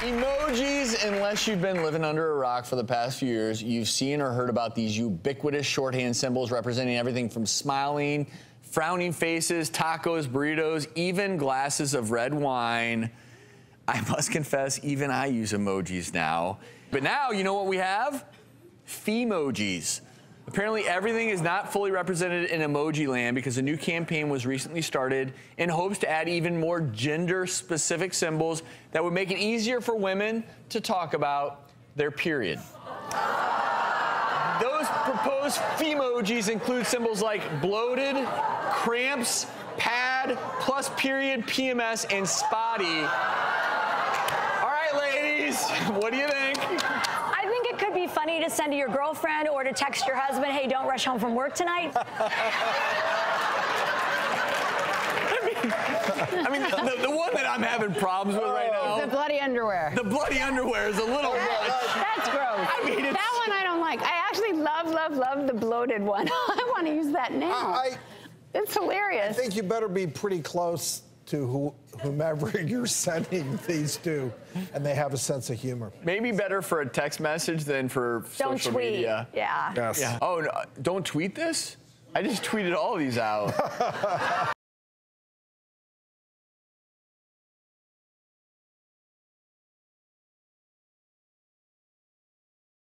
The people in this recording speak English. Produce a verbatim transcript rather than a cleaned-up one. Emojis, unless you've been living under a rock for the past few years, you've seen or heard about these ubiquitous shorthand symbols representing everything from smiling, frowning faces, tacos, burritos, even glasses of red wine. I must confess, even I use emojis now. But now, you know what we have? Femojis. Apparently everything is not fully represented in emoji land because a new campaign was recently started in hopes to add even more gender-specific symbols that would make it easier for women to talk about their period. Those proposed femojis include symbols like bloated, cramps, pad, plus period, P M S, and spotty. All right, ladies, what do you think? Could be funny to send to your girlfriend or to text your husband, hey, don't rush home from work tonight. I mean, I mean the, the one that I'm having problems with right now. The bloody underwear. The bloody underwear is a little that, much. That's gross. I mean, it's, that one I don't like. I actually love, love, love the bloated one. I want to use that now. I, it's hilarious. I think you better be pretty close to whomever you're sending these to, and they have a sense of humor. Maybe better for a text message than for don't social tweet. media. Yeah. Yes. Yeah. Oh, no, don't tweet this? I just tweeted all these out.